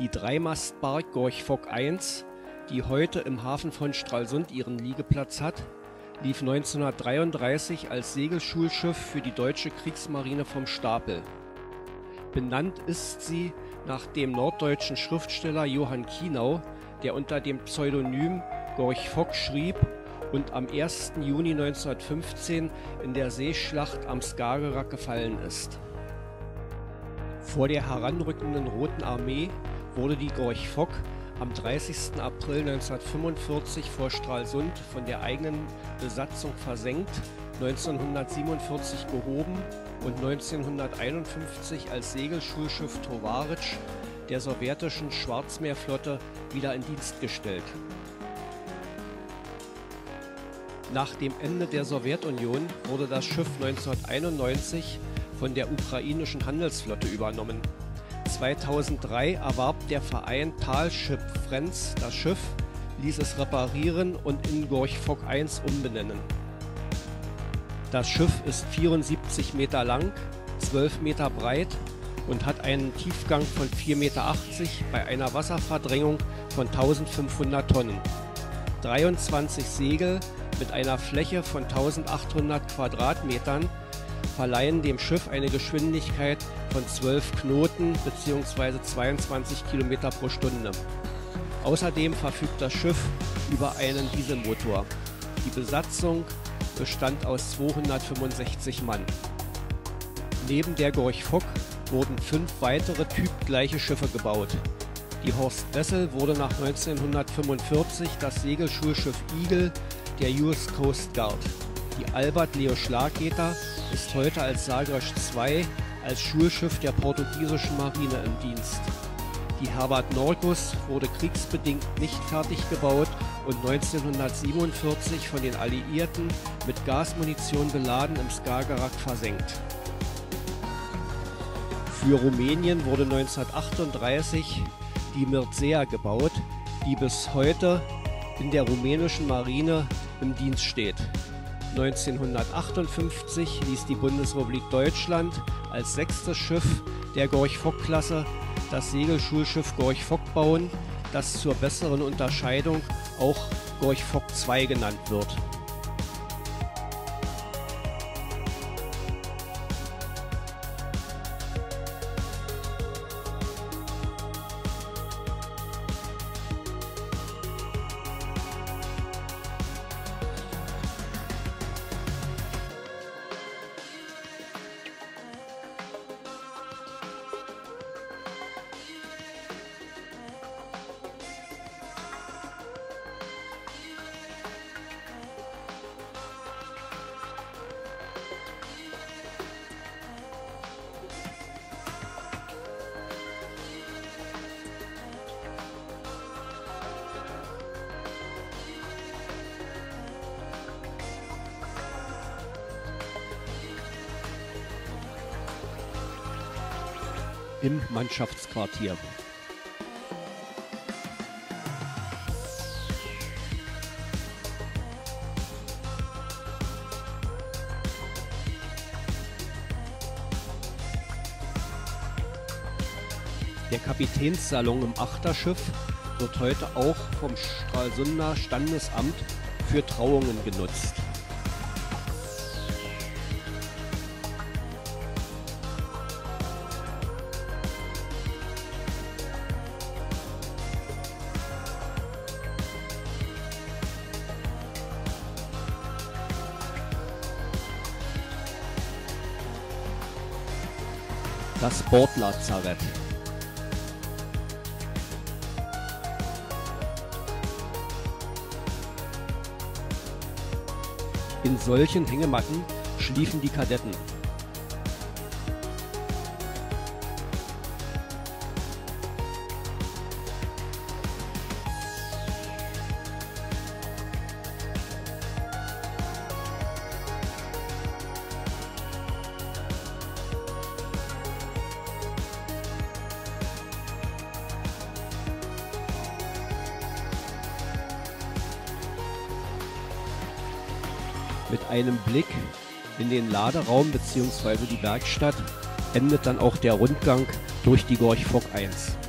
die Dreimastbark Gorch-Fock 1, die heute im Hafen von Stralsund ihren Liegeplatz hat, lief 1933 als Segelschulschiff für die deutsche Kriegsmarine vom Stapel. Benannt ist sie nach dem norddeutschen Schriftsteller Johann Kinau, der unter dem Pseudonym Gorch-Fock schrieb und am 1. Juni 1915 in der Seeschlacht am Skagerrak gefallen ist. Vor der heranrückenden Roten Armee wurde die Gorch-Fock am 30. April 1945 vor Stralsund von der eigenen Besatzung versenkt, 1947 gehoben und 1951 als Segelschulschiff Towaritsch der sowjetischen Schwarzmeerflotte wieder in Dienst gestellt. Nach dem Ende der Sowjetunion wurde das Schiff 1991 von der ukrainischen Handelsflotte übernommen. 2003 erwarb der Verein Tallship Friends das Schiff, ließ es reparieren und in Gorch-Fock 1 umbenennen. Das Schiff ist 74 Meter lang, 12 Meter breit und hat einen Tiefgang von 4,80 Meter bei einer Wasserverdrängung von 1500 Tonnen. 23 Segel mit einer Fläche von 1800 Quadratmetern verleihen dem Schiff eine Geschwindigkeit von 12 Knoten bzw. 22 Kilometer pro Stunde. Außerdem verfügt das Schiff über einen Dieselmotor. Die Besatzung bestand aus 265 Mann. Neben der Gorch-Fock wurden 5 weitere typgleiche Schiffe gebaut. Die Horst Wessel wurde nach 1945 das Segelschulschiff Eagle der US Coast Guard. Die Albert Leo Schlageter ist heute als Sagres II als Schulschiff der portugiesischen Marine im Dienst. Die Herbert Norkus wurde kriegsbedingt nicht fertig gebaut und 1947 von den Alliierten mit Gasmunition beladen im Skagerrak versenkt. Für Rumänien wurde 1938 die Mircea gebaut, die bis heute in der rumänischen Marine im Dienst steht. 1958 ließ die Bundesrepublik Deutschland als 6. Schiff der Gorch-Fock-Klasse das Segelschulschiff Gorch-Fock bauen, das zur besseren Unterscheidung auch Gorch-Fock 2 genannt wird. Im Mannschaftsquartier. Der Kapitänssalon im Achterschiff wird heute auch vom Stralsunder Standesamt für Trauungen genutzt. Das Bordlazarett. In solchen Hängematten schliefen die Kadetten. Mit einem Blick in den Laderaum bzw. die Werkstatt endet dann auch der Rundgang durch die Gorch-Fock 1.